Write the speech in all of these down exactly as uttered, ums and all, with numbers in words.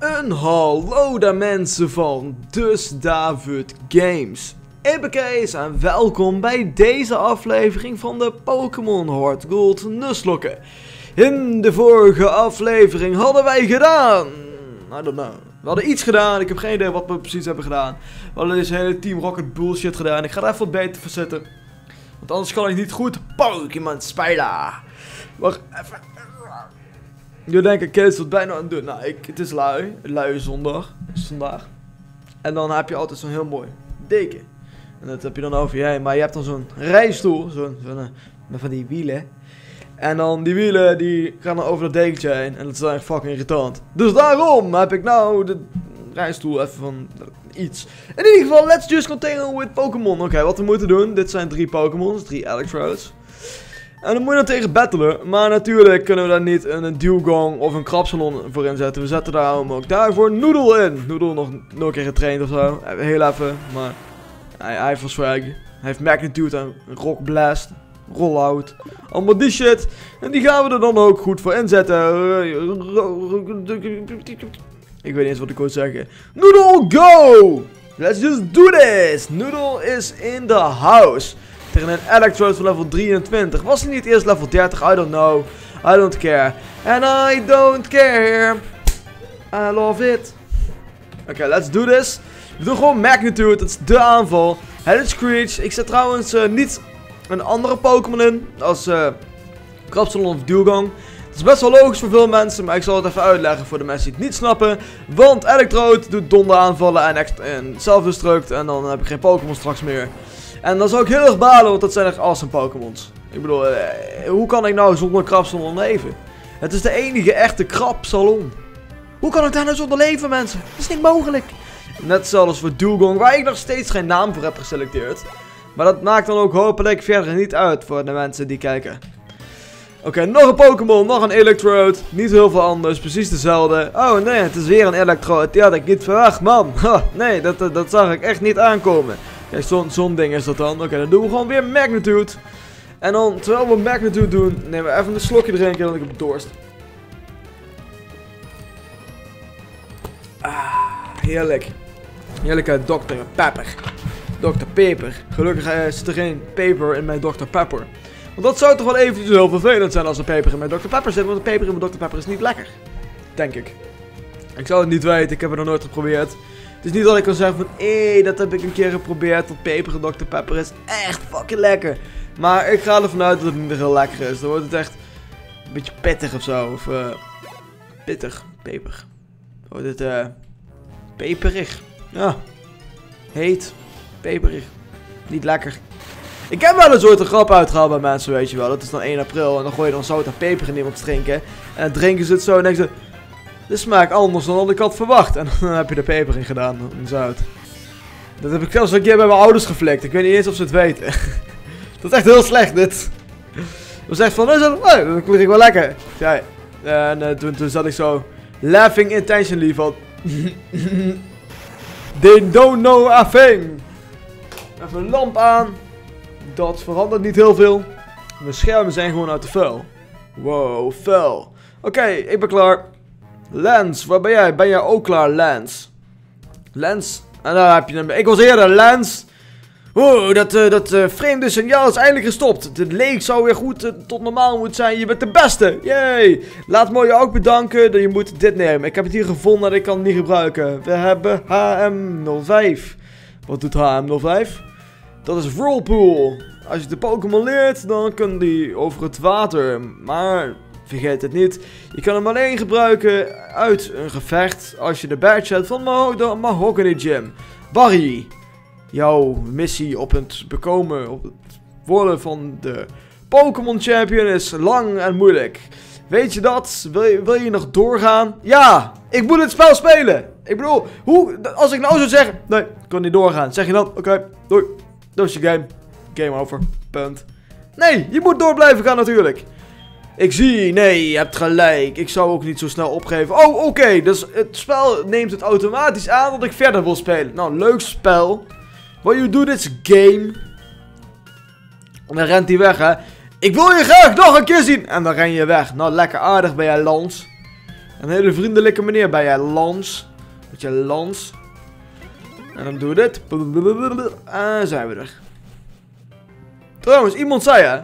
Een hallo daar mensen van DusDavidGames. Epikees en welkom bij deze aflevering van de Pokémon HeartGold Nuslokken. In de vorige aflevering hadden wij gedaan... I don't know. We hadden iets gedaan, ik heb geen idee wat we precies hebben gedaan. We hadden deze hele Team Rocket bullshit gedaan. Ik ga daar even wat beter voor zetten. Want anders kan ik niet goed Pokémon spelen. Wacht even. Nu denk ik, Kees, wat bijna aan het doen. Nou, ik, het is lui. Lui zondag. Is vandaag. En dan heb je altijd zo'n heel mooi deken. En dat heb je dan over je heen. Maar je hebt dan zo'n rijstoel. Zo'n, zo'n, met van die wielen. En dan die wielen, die gaan dan over dat dekentje heen. En dat is eigenlijk fucking irritant. Dus daarom heb ik nou de rijstoel even van iets. In ieder geval, let's just continue with Pokémon. Oké, okay, wat we moeten doen. Dit zijn drie Pokémons. Drie Electrodes. En dan moet je dan tegen battelen, maar natuurlijk kunnen we daar niet een Dewgong of een Krabsalon voor inzetten. We zetten daarom ook daarvoor Noodle in. Noodle nog nooit keer getraind ofzo, heel even, maar hij, hij heeft wel swag. Hij heeft magnitude en rock blast, rollout, allemaal die shit. En die gaan we er dan ook goed voor inzetten. Ik weet niet eens wat ik wil zeggen. Noodle, go! Let's just do this! Noodle is in the house. Tegen een Electrode van level drieëntwintig. Was hij niet eerst level dertig? I don't know. I don't care. And I don't care. I love it. Oké, okay, let's do this. We doen gewoon magnitude. Dat is de aanval. Headed Screech. Ik zet trouwens uh, niet een andere Pokémon in. Als uh, Krabsalon of Dewgong. Dat is best wel logisch voor veel mensen. Maar ik zal het even uitleggen voor de mensen die het niet snappen. Want Electrode doet donder aanvallen en, en self-destruct. En dan heb ik geen Pokémon straks meer. En dan zou ik heel erg balen, want dat zijn echt awesome Pokémons. Ik bedoel, eh, hoe kan ik nou zonder Krabsalon leven? Het is de enige echte Krabsalon. Hoe kan ik daar nou zonder leven, mensen? Dat is niet mogelijk. Net hetzelfde als voor Dewgong, waar ik nog steeds geen naam voor heb geselecteerd. Maar dat maakt dan ook hopelijk verder niet uit voor de mensen die kijken. Oké, okay, nog een Pokémon, nog een Electrode. Niet heel veel anders, precies dezelfde. Oh nee, het is weer een Electrode. Die had ik niet verwacht, man. Ha, nee, dat, dat, dat zag ik echt niet aankomen. Kijk, zo'n zo ding is dat dan. Oké, okay, dan doen we gewoon weer magnitude. En dan, terwijl we magnitude doen, nemen we even een slokje drinken, want ik heb dorst. Ah, heerlijk. Heerlijk uit dokter Pepper. dokter Pepper. Gelukkig is er geen peper in mijn dokter Pepper. Want dat zou toch wel eventjes heel vervelend zijn als er peper in mijn dokter Pepper zit, want de peper in mijn dokter Pepper is niet lekker. Denk ik. Ik zou het niet weten, ik heb het nog nooit geprobeerd. Het is niet dat ik kan zeggen van, hé, hey, dat heb ik een keer geprobeerd, dat peperige dokter Pepper is echt fucking lekker. Maar ik ga ervan uit dat het niet heel lekker is. Dan wordt het echt een beetje pittig ofzo. Of, eh, uh, pittig, peper. Wordt het, eh, uh, peperig. Ja, heet, peperig, niet lekker. Ik heb wel een soort grap uitgehaald bij mensen, weet je wel. Dat is dan één april en dan gooi je dan zout en peper in iemand drinken. En dan drinken ze het zo en denken ze... Dit smaakt anders dan wat ik had verwacht. En dan heb je er peper in gedaan, en zout. Dat heb ik zelfs een keer bij mijn ouders geflikt. Ik weet niet eens of ze het weten. Dat is echt heel slecht, dit. Dan zegt van, is dat, hey, dat klinkt wel lekker. Ja, en uh, toen, toen zat ik zo, laughing intentionally van... They don't know a thing. Even een lamp aan. Dat verandert niet heel veel. Mijn schermen zijn gewoon uit de vuil. Wow, vuil. Oké, okay, ik ben klaar. Lance, waar ben jij? Ben jij ook klaar, Lance? Lance? En daar heb je hem. Ik was eerder, Lance. Oh, dat, uh, dat uh, vreemde signaal is eindelijk gestopt. De leek zou weer goed uh, tot normaal moeten zijn. Je bent de beste. Yay. Laat me je ook bedanken dat je moet dit nemen. Ik heb het hier gevonden en ik kan het niet gebruiken. We hebben H M nul vijf. Wat doet H M nul vijf? Dat is Whirlpool. Als je de Pokémon leert, dan kunnen die over het water. Maar... vergeet het niet. Je kan hem alleen gebruiken uit een gevecht als je de badge hebt van Maho de Mahogany Gym. Barry, jouw missie op het bekomen, op het worden van de Pokémon Champion is lang en moeilijk. Weet je dat? Wil je, wil je nog doorgaan? Ja, ik moet het spel spelen. Ik bedoel, hoe, als ik nou zou zeggen, nee, ik kan niet doorgaan. Zeg je dan, oké, okay, doei. Dat is je game. Game over. Punt. Nee, je moet door blijven gaan natuurlijk. Ik zie, nee, je hebt gelijk. Ik zou ook niet zo snel opgeven. Oh, oké, okay. Dus het spel neemt het automatisch aan dat ik verder wil spelen. Nou, leuk spel. What you do this game. En dan rent hij weg, hè. Ik wil je graag nog een keer zien. En dan ren je weg. Nou, lekker aardig ben jij, Lance. Een hele vriendelijke meneer bij jij, Lance. Met je Lance. En dan doen we dit. En zijn we er. Trouwens, iemand zei hè.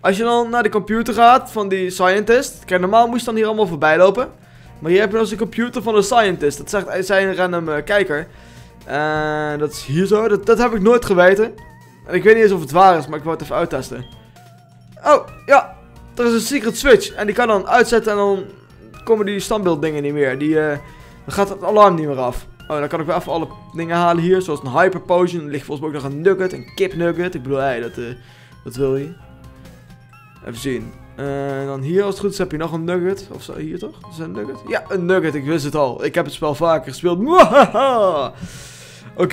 Als je dan naar de computer gaat van die scientist. Kijk, normaal moest je dan hier allemaal voorbij lopen. Maar hier heb je dus de computer van de scientist. Dat zegt, zei een random uh, kijker. Uh, dat is hier zo. Dat, dat heb ik nooit geweten. En ik weet niet eens of het waar is, maar ik wou het even uittesten. Oh, ja. Er is een secret switch. En die kan dan uitzetten en dan komen die standbeelddingen niet meer. Die, uh, dan gaat het alarm niet meer af. Oh, dan kan ik weer even alle dingen halen hier. Zoals een hyper potion. Er ligt volgens mij ook nog een nugget. Een kip nugget. Ik bedoel, hey, dat, uh, dat wil je. Even zien. Uh, dan hier, als het goed is, heb je nog een nugget. Of zo, hier toch? Is dat een nugget? Ja, een nugget. Ik wist het al. Ik heb het spel vaker gespeeld. Oké,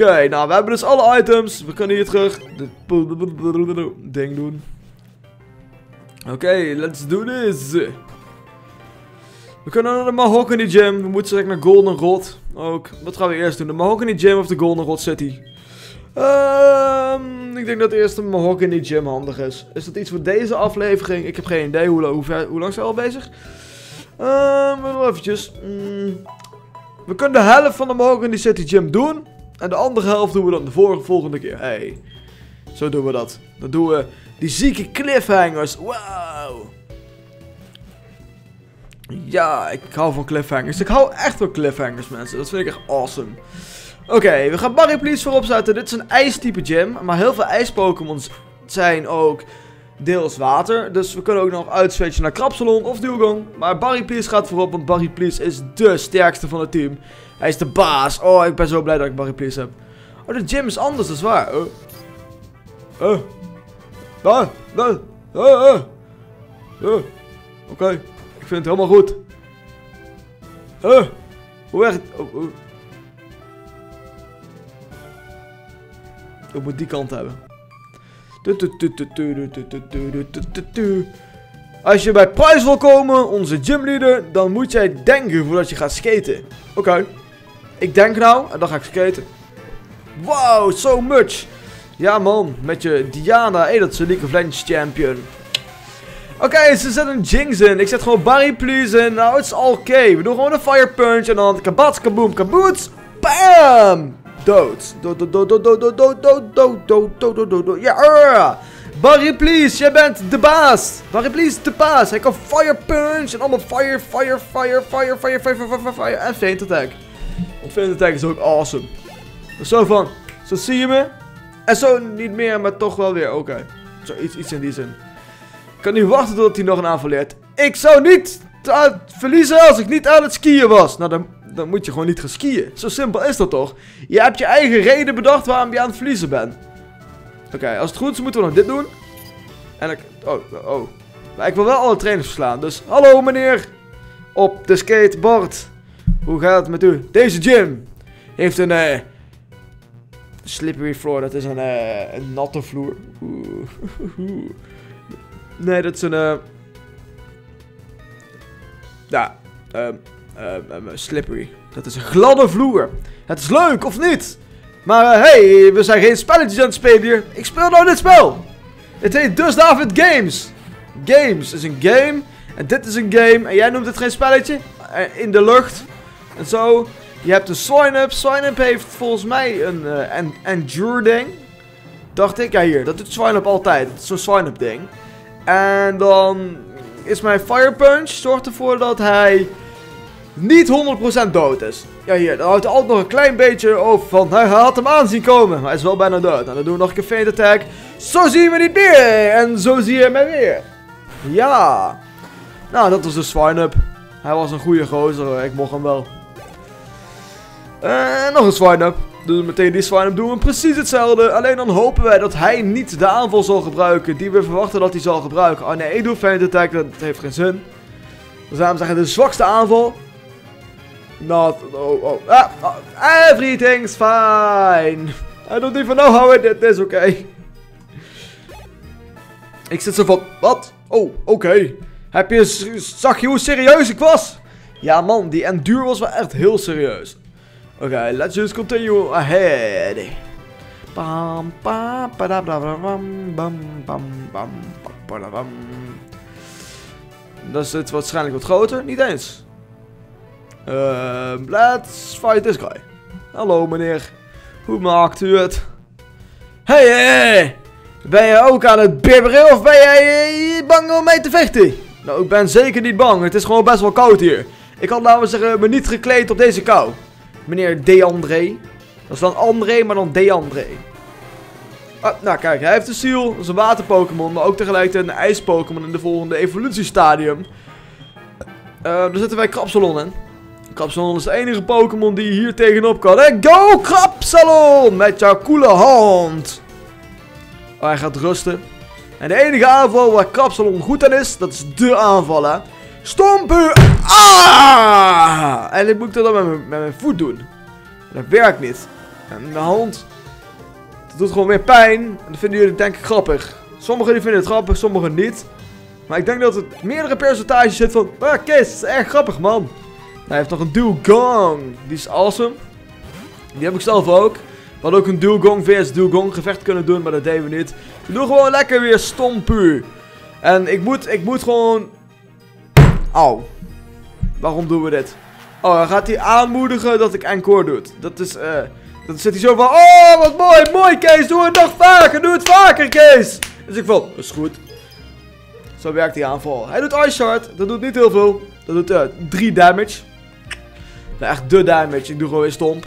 okay, nou, we hebben dus alle items. We kunnen hier terug. De ding doen. Oké, okay, let's do this. We kunnen naar de Mahogany Gym. We moeten direct naar Golden Rod. Ook. Wat gaan we eerst doen? De Mahogany Gym of de Golden Rod City? Um, ik denk dat eerst de Mahogany Gym handig is. Is dat iets voor deze aflevering? Ik heb geen idee. Hoe, hoe, ver, hoe lang zijn we al bezig? Um, wel eventjes. Mm. We kunnen de helft van de Mahogany City Gym doen. En de andere helft doen we dan de vorige, volgende keer. Hey. Zo doen we dat. Dan doen we die zieke cliffhangers. Wauw. Ja, ik hou van cliffhangers. Ik hou echt van cliffhangers, mensen. Dat vind ik echt awesome. Oké, okay, we gaan Barry Please voorop zetten. Dit is een ijstype gym. Maar heel veel ijspokémons zijn ook deels water. Dus we kunnen ook nog uitswitchen naar Krabsalon of Dewgong. Maar Barry Please gaat voorop, want Barry Please is de sterkste van het team. Hij is de baas. Oh, ik ben zo blij dat ik Barry Please heb. Oh, de gym is anders, dat is waar. Oh. Oh. Oh. Oh. Oh. Oh. Oké. Okay. Ik vind het helemaal goed. Oh. Hoe werkt... Oh, oh. Ik moet die kant hebben. Als je bij Pryce wil komen, onze gymleader, dan moet jij denken voordat je gaat skaten. Oké. Okay. Ik denk nou en dan ga ik skaten. Wow, so much. Ja man, met je Diana. Hé, dat is een League of Legends champion. Oké, okay, ze zetten Jinx in. Ik zet gewoon Barry Please in. Nou, het is oké. Okay. We doen gewoon een fire punch en dan kabats, kaboom, kaboots. Bam! Dood. Dood, dood, dood, dood, dood, dood, dood, dood, dood, dood, dood, dood, dood. Ja, Barry Please, jij bent de baas. Barry Please, de baas. Hij kan fire punch en allemaal fire, fire, fire, fire, fire, fire, fire, fire, fire. En faint attack. Want faint attack is ook awesome. Zo van, zo zie je me. En zo niet meer, maar toch wel weer. Oké. Okay. Zo, iets, iets in die zin. Ik kan niet wachten tot hij nog een aanval leert. Ik zou niet verliezen als ik niet aan het skiën was. Nou, dan... Dan moet je gewoon niet gaan skiën. Zo simpel is dat toch? Je hebt je eigen reden bedacht waarom je aan het verliezen bent. Oké, okay, als het goed is moeten we nog dit doen. En ik... Oh, oh. Maar ik wil wel alle trainers verslaan. Dus hallo meneer. Op de skateboard. Hoe gaat het met u? Deze gym heeft een... Uh, slippery floor. Dat is een, uh, een natte vloer. Oeh. Nee, dat is een... Uh... Ja. Ehm... Um... Uh, um, slippery. Dat is een gladde vloer. Het is leuk, of niet? Maar uh, hey, we zijn geen spelletjes aan het spelen hier. Ik speel nou dit spel. Het heet DusDavidGames. Games is een game. En dit is een game. En jij noemt het geen spelletje. Uh, in de lucht. En zo. Je hebt een Swinub. Swinub heeft volgens mij een uh, en endure ding. Dacht ik. Ja, hier. Dat doet Swinub altijd. Dat is zo'n Swinub ding. En dan is mijn Fire Punch. Zorgt ervoor dat hij... niet honderd procent dood is. Ja, hier. Dan houdt hij altijd nog een klein beetje over van... Hij had hem aan zien komen. Maar hij is wel bijna dood. Nou, dan doen we nog een keer faint attack. Zo zie je me niet meer. En zo zie je mij weer. Ja. Nou, dat was de Swinub. Hij was een goede gozer. Ik mocht hem wel. En nog een Swinub. Dus meteen die Swinub doen we precies hetzelfde. Alleen dan hopen wij dat hij niet de aanval zal gebruiken. Die we verwachten dat hij zal gebruiken. Oh nee, ik doe faint attack. Dat heeft geen zin. Dus daarom zeggen de zwakste aanval... Not, oh, oh, ah, oh, everything's fine. I don't even know how I did this, oké. Okay. Ik zit zo van, wat? Oh, oké. Okay. Heb je, zag je hoe serieus ik was? Ja man, die endure was wel echt heel serieus. Oké, okay, let's just continue ahead. Bam, bam, bam, bam, bam, bam, bam. Dat is het waarschijnlijk wat groter, niet eens. Uh, let's fight this guy. Hallo meneer. Hoe maakt u het? Hey, hey. Ben je ook aan het bibberen of ben jij bang om mee te vechten? Nou, ik ben zeker niet bang. Het is gewoon best wel koud hier. Ik had, laten we zeggen, me niet gekleed op deze kou. Meneer Deandré. Dat is dan André, maar dan Deandré. Ah, nou kijk, hij heeft een ziel. Dat is een waterpokémon, maar ook tegelijk een ijspokémon in de volgende evolutiestadium. Uh, daar zitten wij Krabsalon in. Krabsalon is de enige Pokémon die hier tegenop kan. En go Krabsalon! Met jouw koele hand. Oh, hij gaat rusten. En de enige aanval waar Krabsalon goed aan is, dat is de aanval, hè. Stomp u! Ah! En dit moet ik dan met mijn, met mijn voet doen. Dat werkt niet. En mijn hand, dat doet gewoon meer pijn. En dat vinden jullie denk ik grappig. Sommigen die vinden het grappig, sommigen niet. Maar ik denk dat het meerdere percentages zit van... Ah, Kees, dat is erg grappig, man. Hij heeft nog een Dewgong. Die is awesome. Die heb ik zelf ook. We hadden ook een Dewgong versus Dewgong gevecht kunnen doen, maar dat deden we niet. We doen gewoon lekker weer stompu. En ik moet, ik moet gewoon... Au. Waarom doen we dit? Oh, dan gaat hij aanmoedigen dat ik encore doe. Dat is, eh... Uh, dan zit hij zo van... Oh, wat mooi, mooi Kees. Doe het nog vaker. Doe het vaker, Kees. Dus ik van... Dat is goed. Zo werkt die aanval. Hij doet Ice Shard. Dat doet niet heel veel. Dat doet uh, drie damage. Nou, echt de damage. Ik doe gewoon weer stomp.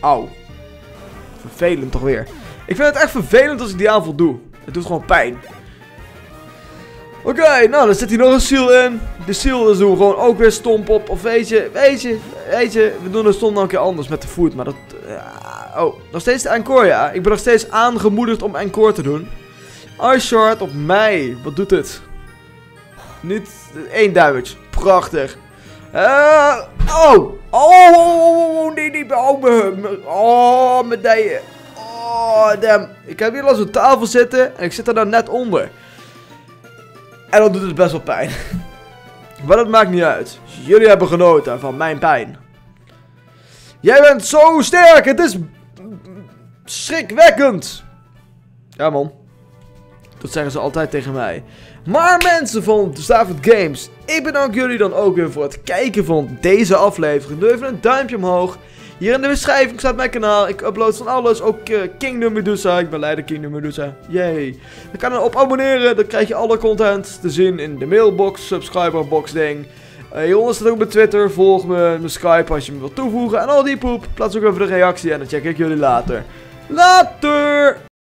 Au. Vervelend toch weer. Ik vind het echt vervelend als ik die aanval doe. Het doet gewoon pijn. Oké, okay, nou, dan zit hier nog een seal in. De seal, dus doen we gewoon ook weer stomp op. Of weet je, weet je, weet je. We doen de stomp nog een keer anders met de voet. Maar dat... Uh, oh, nog steeds de encore, ja. Ik ben nog steeds aangemoedigd om encore te doen. Ice Shard op mij. Wat doet het? Niet één damage. Prachtig. Uh, oh. Oh, oh, oh, nee, nee. Oh, mijn oh, dijen. Oh, damn. Ik heb hier al zo'n tafel zitten en ik zit er dan net onder. En dan doet het best wel pijn. Maar dat maakt niet uit. Jullie hebben genoten van mijn pijn. Jij bent zo sterk. Het is schrikwekkend. Ja, man. Dat zeggen ze altijd tegen mij. Maar mensen van DusDavidGames, ik bedank jullie dan ook weer voor het kijken van deze aflevering. Doe even een duimpje omhoog. Hier in de beschrijving staat mijn kanaal. Ik upload van alles. Ook uh, Kingdom Medusa. Ik ben leider Kingdom Medusa. Yay. Dan kan je op abonneren. Dan krijg je alle content te zien in de mailbox, subscriberbox ding. Uh, hieronder staat ook mijn Twitter. Volg me, mijn Skype als je me wilt toevoegen. En al die poep. Plaats ook even de reactie en dan check ik jullie later. Later!